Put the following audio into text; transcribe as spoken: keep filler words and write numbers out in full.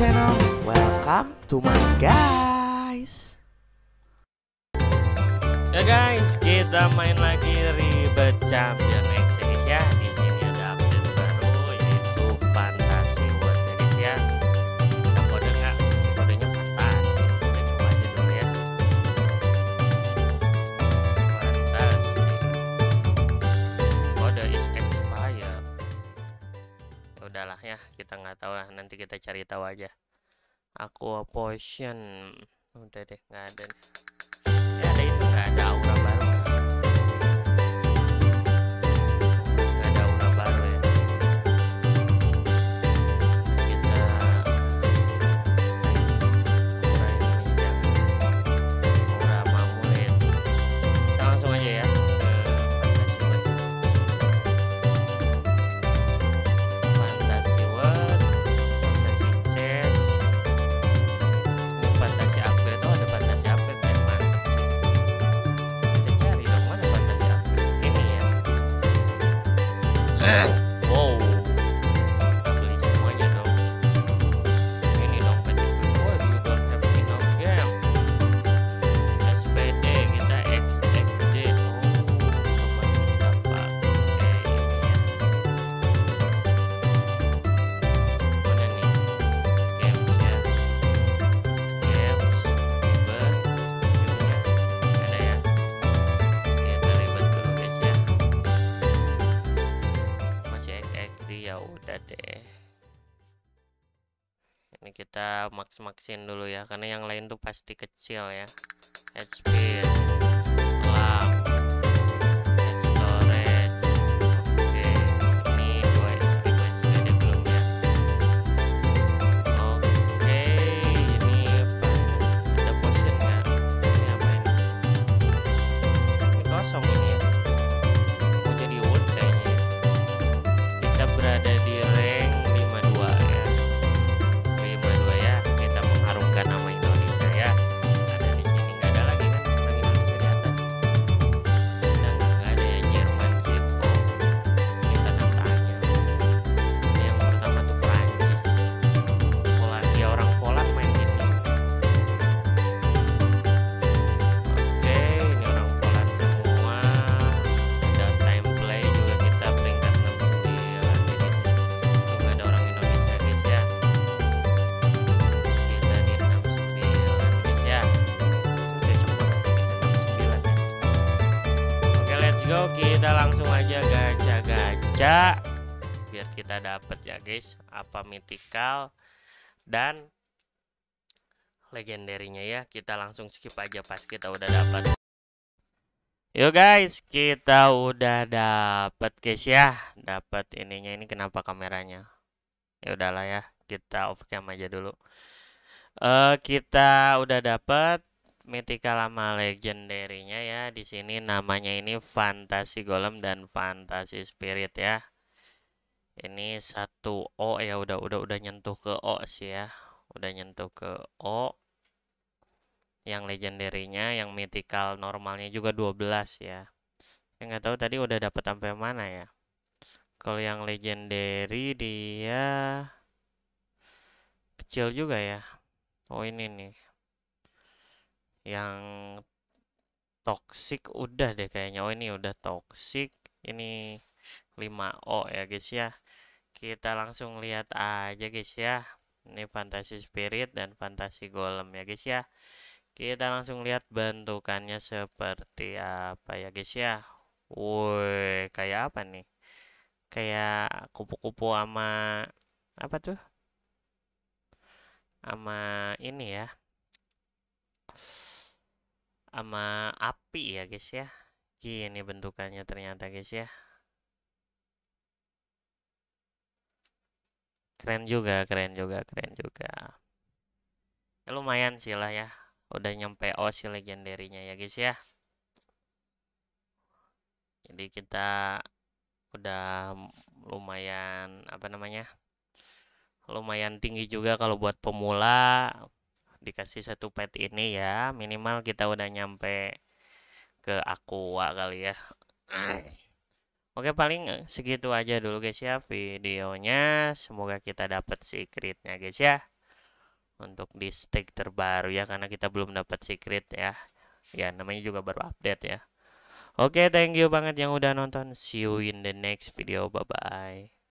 channel, welcome to my guys. Ya guys, kita main lagi Rebirth Champion X ya. Di sini ada update baru yaitu fantasi golem ya. Kita kodenya, kodenya fantasi. Kita coba aja dulu ya. Fantasi. Kode is expire. Udahlah ya, kita nggak tahu lah. Nanti kita cari tahu aja. Aqua potion. Udah deh, nggak ada. Ya ada itu nggak ada aura baru. Wow, kita beli semuanya dong. Ini dong penjual. Oh, you don't have enough game. S P D kita X X D. Oh, kemarin dapat. Oke, mana nih gamesnya? Games, ribet, gamenya ada ya? Kita ribet dulu guys ya. Ya udah deh, ini kita maks-maksin dulu ya, karena yang lain tuh pasti kecil ya. H P, lap, head storage. Oke, ini dua S P D sudah belum ya? Oke, ini ada potion nggak? Ini apa ini? Ini kosong ini ya. Mau jadi wood kayaknya. Kita berada di rank lima puluh dua ya, lima puluh dua ya, kita mengharumkan nama Indonesia ya. Ada di sini nggak ada lagi kan, lagi Indonesia di atas. Dan nggak ada ya Jerman, Ceko, kita datanya. Yang pertama tuh Perancis, Polandia, orang Poland main ini. Oke, ini orang Poland semua. Ada time play juga kita peringkat enam puluh sembilan. Juga ada orang Indonesia guys ya. Kita di enam puluh sembilan guys ya. Udah cepet kita enam puluh sembilan ya. Oke, let's go, kita langsung aja gacha-gacha biar kita dapet ya guys, apa mythical dan legendarinya ya. Kita langsung skip aja pas kita udah dapat. Yo guys, kita udah dapat guys ya, dapat ininya. Ini kenapa kameranya? Ya udahlah ya, kita off cam aja dulu. Eh kita udah dapat mythical sama legendarinya ya. Di sini namanya ini fantasi golem dan fantasi spirit ya. Ini satu O ya, udah udah udah nyentuh ke O sih ya, udah nyentuh ke O. Yang legendarinya, yang mythical normalnya juga dua belas ya. Saya nggak tahu tadi udah dapat sampai mana ya. Kalau yang legendary dia kecil juga ya. Oh ini nih, yang toxic udah deh kayaknya. Oh ini udah toxic, ini lima O ya guys ya. Kita langsung lihat aja guys ya. Ini fantasi spirit dan fantasi golem ya guys ya. Kita langsung lihat bentukannya seperti apa ya guys ya. Woi, kayak apa nih? Kayak kupu-kupu sama apa tuh? Sama ini ya. Sama api ya guys ya. Gini bentukannya ternyata guys ya. Keren juga, keren juga, keren juga. Ya, lumayan sih lah ya. Udah nyampe O si legendarinya ya guys ya. Jadi kita udah lumayan, apa namanya, lumayan tinggi juga kalau buat pemula. Dikasih satu pet ini ya, minimal kita udah nyampe ke aqua kali ya. Oke, paling segitu aja dulu guys ya videonya. Semoga kita dapat secretnya guys ya. untuk di stake terbaru ya, karena kita belum dapat secret ya. Ya namanya juga baru update ya. Oke, okay, thank you banget yang udah nonton. See you in the next video. Bye bye.